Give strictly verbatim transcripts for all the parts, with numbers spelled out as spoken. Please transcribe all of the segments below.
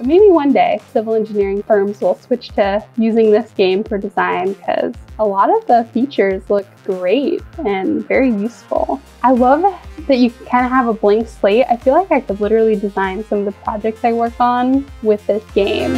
But maybe one day civil engineering firms will switch to using this game for design, because a lot of the features look great and very useful. I love that you kind of have a blank slate. I feel like I could literally design some of the projects I work on with this game.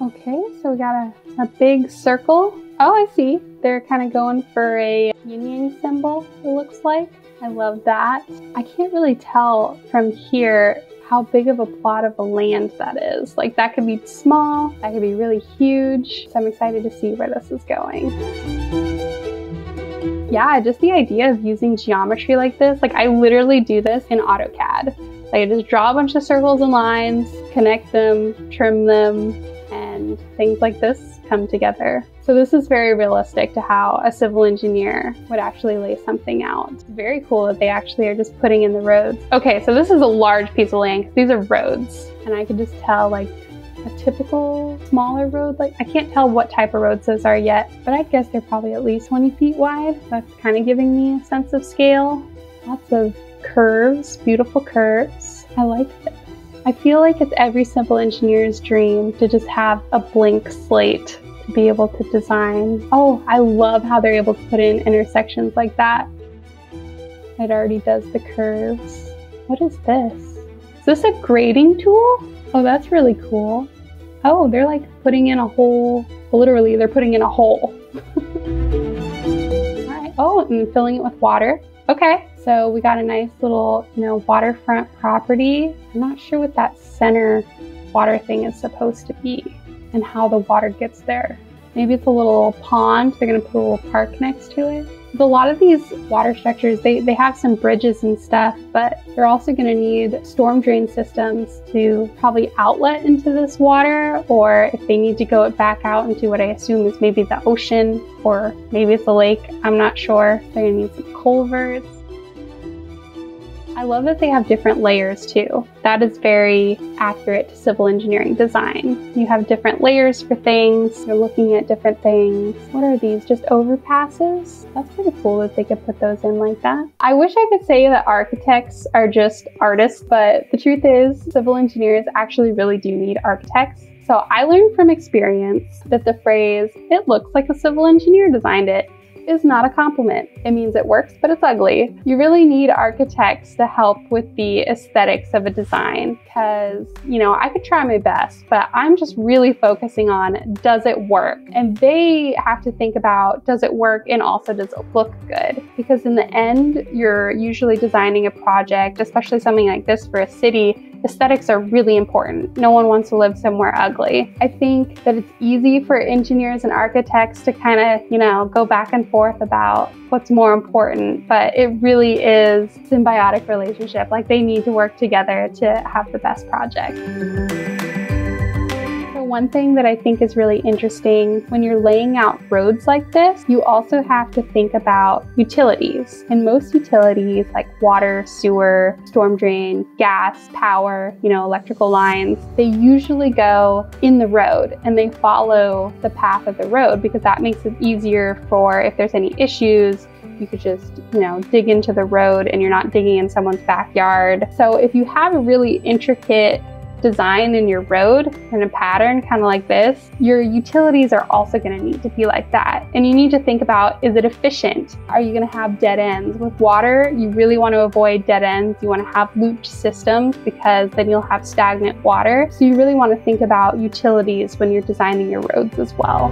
Okay, so we got a, a big circle. Oh, I see. They're kind of going for a yin-yang symbol, it looks like. I love that. I can't really tell from here how big of a plot of a land that is. Like, that could be small, that could be really huge. So I'm excited to see where this is going. Yeah, just the idea of using geometry like this. Like, I literally do this in AutoCAD. Like, I just draw a bunch of circles and lines, connect them, trim them, and things like this come together. So this is very realistic to how a civil engineer would actually lay something out. It's very cool that they actually are just putting in the roads. Okay, so this is a large piece of land. These are roads, and I could just tell like a typical smaller road. Like, I can't tell what type of roads those are yet, but I guess they're probably at least twenty feet wide. That's kind of giving me a sense of scale. Lots of curves, beautiful curves. I like this. I feel like it's every civil engineer's dream to just have a blank slate to be able to design. Oh, I love how they're able to put in intersections like that. It already does the curves. What is this? Is this a grading tool? Oh, that's really cool. Oh, they're like putting in a hole. Literally, they're putting in a hole. All right. Oh, and filling it with water. Okay, so we got a nice little, you know, waterfront property. I'm not sure what that center water thing is supposed to be and how the water gets there. Maybe it's a little pond. They're gonna put a little park next to it. A lot of these water structures, they, they have some bridges and stuff, but they're also gonna need storm drain systems to probably outlet into this water, or if they need to go it back out into what I assume is maybe the ocean, or maybe it's a lake, I'm not sure. They're gonna need some culverts. I love that they have different layers too. That is very accurate to civil engineering design. You have different layers for things. You're looking at different things. What are these? Just overpasses? That's pretty cool that they could put those in like that. I wish I could say that architects are just artists, but the truth is civil engineers actually really do need architects. So I learned from experience that the phrase, "it looks like a civil engineer designed it," is not a compliment. It means it works, but it's ugly. You really need architects to help with the aesthetics of a design, because, you know, I could try my best, but I'm just really focusing on, does it work? And they have to think about, does it work, and also does it look good? Because in the end, you're usually designing a project, especially something like this for a city. Aesthetics are really important. No one wants to live somewhere ugly. I think that it's easy for engineers and architects to kind of, you know, go back and forth about what's more important, but it really is a symbiotic relationship. Like, they need to work together to have the best project. One thing that I think is really interesting when you're laying out roads like this, you also have to think about utilities. And most utilities, like water, sewer, storm drain, gas, power, you know, electrical lines, they usually go in the road and they follow the path of the road, because that makes it easier for, if there's any issues, you could just, you know, dig into the road and you're not digging in someone's backyard. So if you have a really intricate design in your road in a pattern kind of like this, your utilities are also going to need to be like that. And you need to think about, is it efficient? Are you going to have dead ends? With water, you really want to avoid dead ends. You want to have looped systems, because then you'll have stagnant water. So you really want to think about utilities when you're designing your roads as well.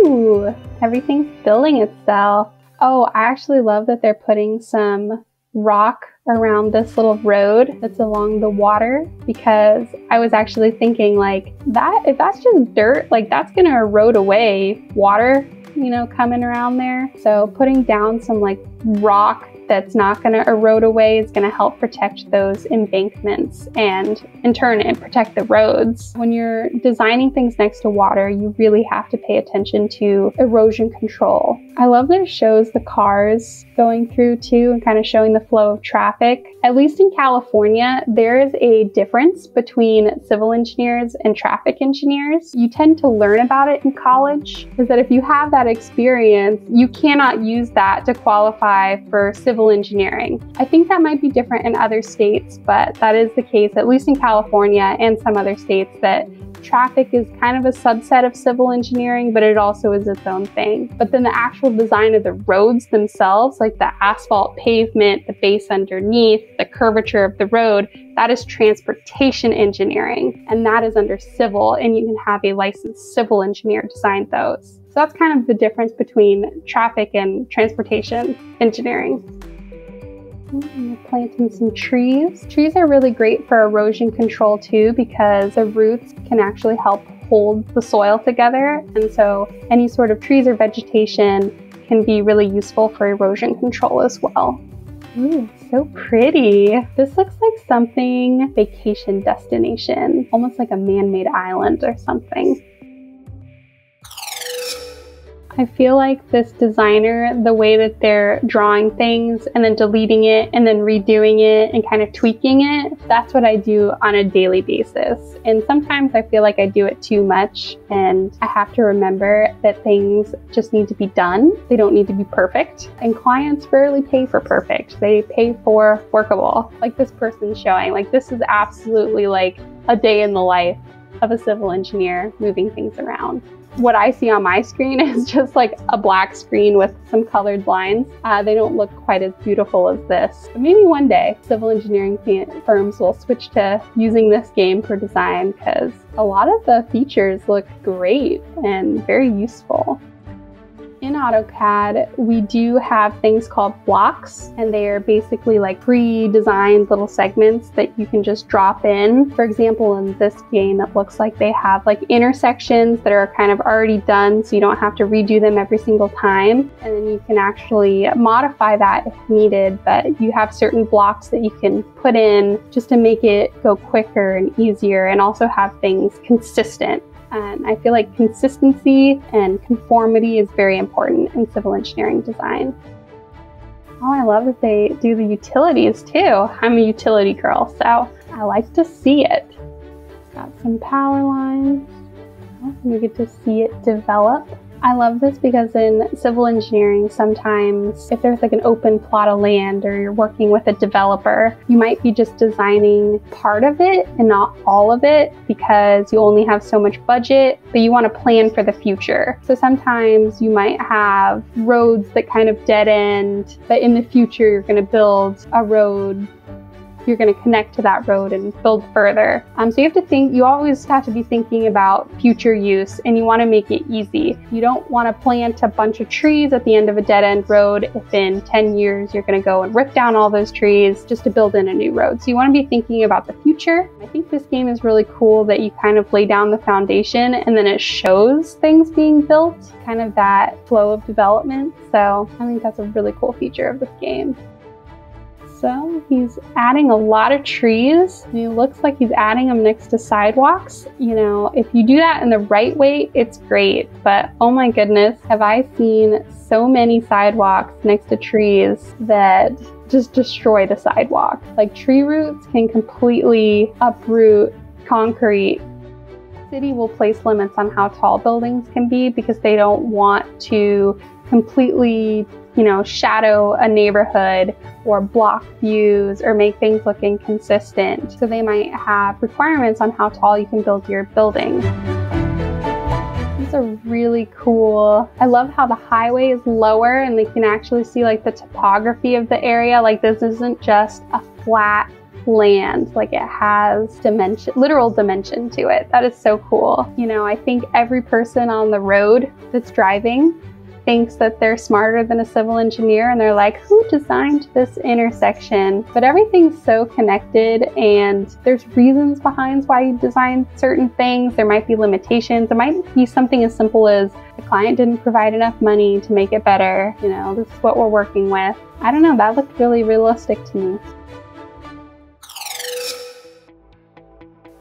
Ooh, everything's building itself. Oh, I actually love that they're putting some rock around this little road that's along the water, because I was actually thinking, like, that if that's just dirt, like, that's gonna erode away water, you know, coming around there. So putting down some like rock that's not going to erode away is going to help protect those embankments and in turn and protect the roads. When you're designing things next to water, you really have to pay attention to erosion control. I love that it shows the cars going through too and kind of showing the flow of traffic. At least in California, there is a difference between civil engineers and traffic engineers. You tend to learn about it in college, is that if you have that experience, you cannot use that to qualify for civil engineering. I think that might be different in other states, but that is the case, at least in California and some other states, that traffic is kind of a subset of civil engineering, but it also is its own thing. But then the actual design of the roads themselves, like the asphalt pavement, the base underneath, the curvature of the road, that is transportation engineering, and that is under civil, and you can have a licensed civil engineer design those. So that's kind of the difference between traffic and transportation engineering. You're planting some trees. Trees are really great for erosion control too, because the roots can actually help hold the soil together. And so any sort of trees or vegetation can be really useful for erosion control as well. Ooh, so pretty. This looks like something vacation destination, almost like a man-made island or something. I feel like this designer, the way that they're drawing things and then deleting it and then redoing it and kind of tweaking it, that's what I do on a daily basis. And sometimes I feel like I do it too much, and I have to remember that things just need to be done. They don't need to be perfect. And clients rarely pay for perfect. They pay for workable. Like this person's showing, like this is absolutely like a day in the life of a civil engineer moving things around. What I see on my screen is just like a black screen with some colored lines. Uh, they don't look quite as beautiful as this. But maybe one day civil engineering firms will switch to using this game for design, because a lot of the features look great and very useful. In AutoCAD, we do have things called blocks, and they are basically like pre-designed little segments that you can just drop in. For example, in this game, it looks like they have like intersections that are kind of already done, so you don't have to redo them every single time. And then you can actually modify that if needed, but you have certain blocks that you can put in just to make it go quicker and easier, and also have things consistent. And I feel like consistency and conformity is very important in civil engineering design. Oh, I love that they do the utilities too. I'm a utility girl, so I like to see it. Got some power lines. You get to see it develop. I love this because in civil engineering, sometimes if there's like an open plot of land or you're working with a developer, you might be just designing part of it and not all of it, because you only have so much budget, but you want to plan for the future. So sometimes you might have roads that kind of dead end, but in the future you're going to build a road. You're going to connect to that road and build further. Um, so you have to think, you always have to be thinking about future use, and you want to make it easy. You don't want to plant a bunch of trees at the end of a dead end road if in ten years you're going to go and rip down all those trees just to build in a new road. So you want to be thinking about the future. I think this game is really cool that you kind of lay down the foundation and then it shows things being built, kind of that flow of development. So I think that's a really cool feature of this game. So he's adding a lot of trees, and he looks like he's adding them next to sidewalks. You know, if you do that in the right way, it's great. But oh my goodness, have I seen so many sidewalks next to trees that just destroy the sidewalk. Like tree roots can completely uproot concrete. The city will place limits on how tall buildings can be, because they don't want to completely, you know, shadow a neighborhood or block views or make things look inconsistent. So they might have requirements on how tall you can build your building. These are really cool. I love how the highway is lower and they can actually see like the topography of the area. Like this isn't just a flat land, like it has dimension, literal dimension to it. That is so cool. You know, I think every person on the road that's driving thinks that they're smarter than a civil engineer and they're like, who designed this intersection? But everything's so connected and there's reasons behind why you design certain things. There might be limitations. It might be something as simple as the client didn't provide enough money to make it better. You know, this is what we're working with. I don't know, that looked really realistic to me.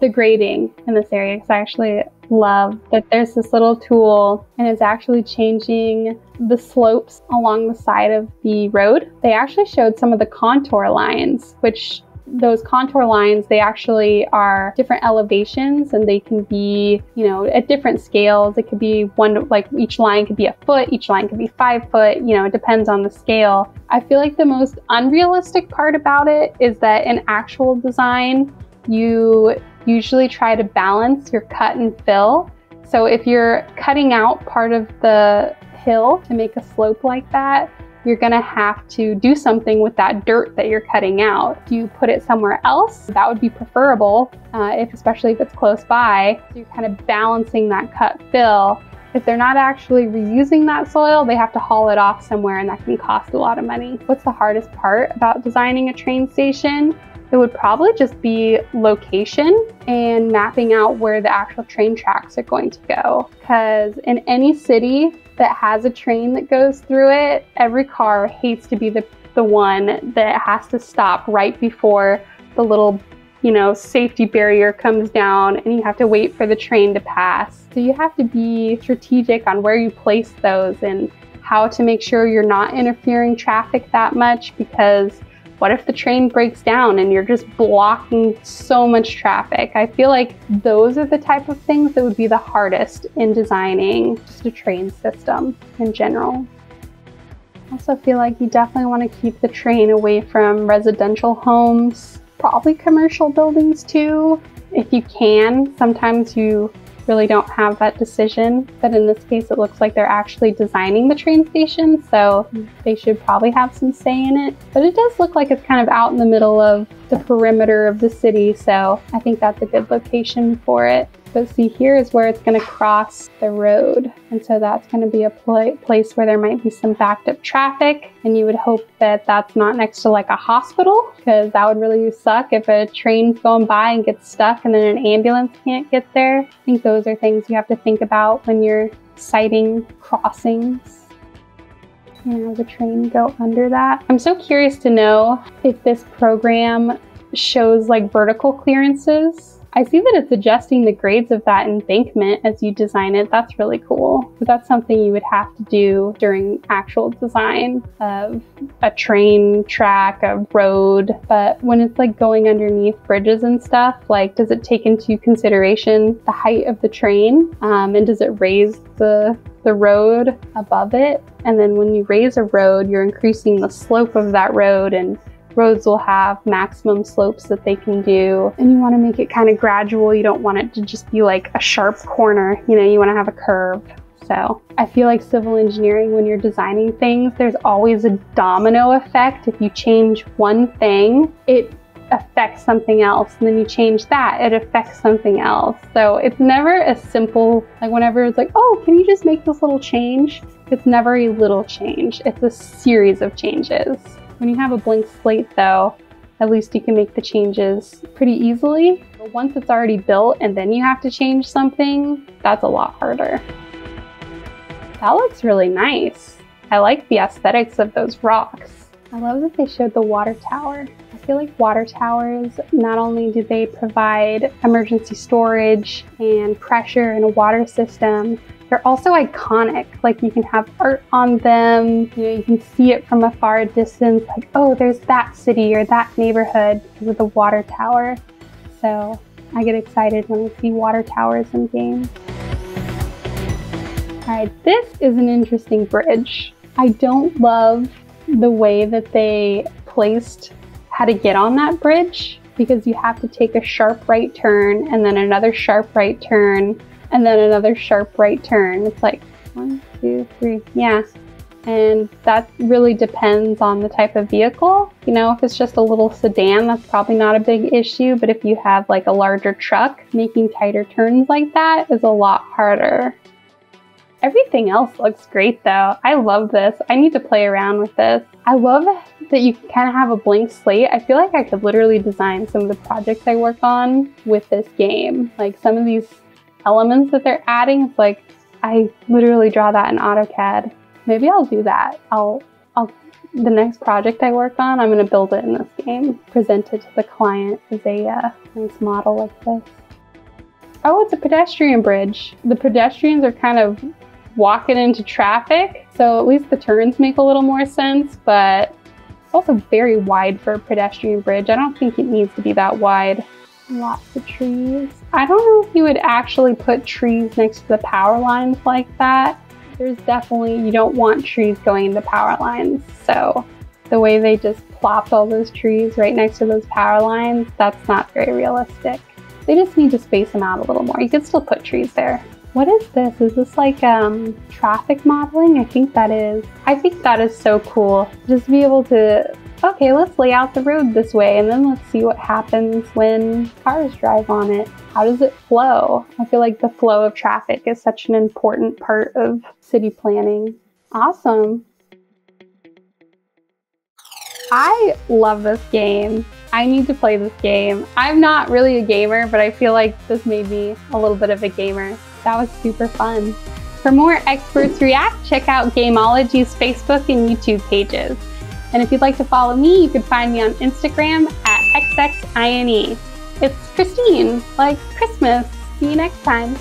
The grading in this area, because I actually love that there's this little tool and it's actually changing the slopes along the side of the road. They actually showed some of the contour lines, which those contour lines, they actually are different elevations and they can be, you know, at different scales. It could be one, like each line could be a foot, each line could be five foot, you know, it depends on the scale. I feel like the most unrealistic part about it is that in actual design, you usually try to balance your cut and fill. So if you're cutting out part of the hill to make a slope like that, you're gonna have to do something with that dirt that you're cutting out. Do you put it somewhere else? That would be preferable, uh, if, especially if it's close by. So you're kind of balancing that cut fill. If they're not actually reusing that soil, they have to haul it off somewhere and that can cost a lot of money. What's the hardest part about designing a train station? It would probably just be location and mapping out where the actual train tracks are going to go. Because in any city that has a train that goes through it, every car hates to be the, the one that has to stop right before the little, you know, safety barrier comes down and you have to wait for the train to pass. So you have to be strategic on where you place those and how to make sure you're not interfering traffic that much, because what if the train breaks down and you're just blocking so much traffic? I feel like those are the type of things that would be the hardest in designing just a train system in general. I also feel like you definitely want to keep the train away from residential homes, probably commercial buildings too, if you can. Sometimes you really don't have that decision, but in this case it looks like they're actually designing the train station, so they should probably have some say in it. But it does look like it's kind of out in the middle of the perimeter of the city, so I think that's a good location for it. But see, here is where it's going to cross the road, and so that's going to be a pl- place where there might be some backed up traffic, and you would hope that that's not next to like a hospital, because that would really suck if a train's going by and gets stuck and then an ambulance can't get there. I think those are things you have to think about when you're siting crossings. You know, the train go under that. I'm so curious to know if this program shows like vertical clearances. I see that it's adjusting the grades of that embankment as you design it. That's really cool. But that's something you would have to do during actual design of a train track, a road. But when it's like going underneath bridges and stuff, like does it take into consideration the height of the train? Um, and does it raise the, the road above it? And then when you raise a road, you're increasing the slope of that road, and roads will have maximum slopes that they can do, and you want to make it kind of gradual. You don't want it to just be like a sharp corner, you know, you want to have a curve. So I feel like civil engineering, when you're designing things, there's always a domino effect. If you change one thing, it affects something else, and then you change that, it affects something else. So it's never a simple, like whenever it's like, oh, can you just make this little change? It's never a little change. It's a series of changes. When you have a blank slate though, at least you can make the changes pretty easily. But once it's already built and then you have to change something, that's a lot harder. That looks really nice. I like the aesthetics of those rocks. I love that they showed the water tower. I feel like water towers, not only do they provide emergency storage and pressure in a water system, they're also iconic. Like you can have art on them, you know, you can see it from a far distance, like, oh, there's that city or that neighborhood because of the water tower. So I get excited when I see water towers in games. All right, this is an interesting bridge. I don't love the way that they placed how to get on that bridge, because you have to take a sharp right turn and then another sharp right turn and then another sharp right turn. It's like one, two, three, yeah. And that really depends on the type of vehicle. You know, if it's just a little sedan, that's probably not a big issue. But if you have like a larger truck, making tighter turns like that is a lot harder. Everything else looks great though. I love this. I need to play around with this. I love that you can kind of have a blank slate. I feel like I could literally design some of the projects I work on with this game. Like some of these elements that they're adding, it's like, I literally draw that in AutoCAD. Maybe I'll do that. I'll, I'll, the next project I work on, I'm gonna build it in this game. Present it to the client as a uh, nice model like this. Oh, it's a pedestrian bridge. The pedestrians are kind of walking into traffic, so at least the turns make a little more sense, but it's also very wide for a pedestrian bridge. I don't think it needs to be that wide. Lots of trees. I don't know if you would actually put trees next to the power lines like that. There's definitely, you don't want trees going into power lines. So the way they just plopped all those trees right next to those power lines, that's not very realistic. They just need to space them out a little more. You could still put trees there. What is this? Is this like um, traffic modeling? I think that is. I think that is so cool. Just be able to, okay, let's lay out the road this way and then let's see what happens when cars drive on it. How does it flow? I feel like the flow of traffic is such an important part of city planning. Awesome. I love this game. I need to play this game. I'm not really a gamer, but I feel like this made me a little bit of a gamer. That was super fun. For more Experts React, check out Gameology's Facebook and YouTube pages. And if you'd like to follow me, you can find me on Instagram at X X I N E. It's Christine, like Christmas. See you next time.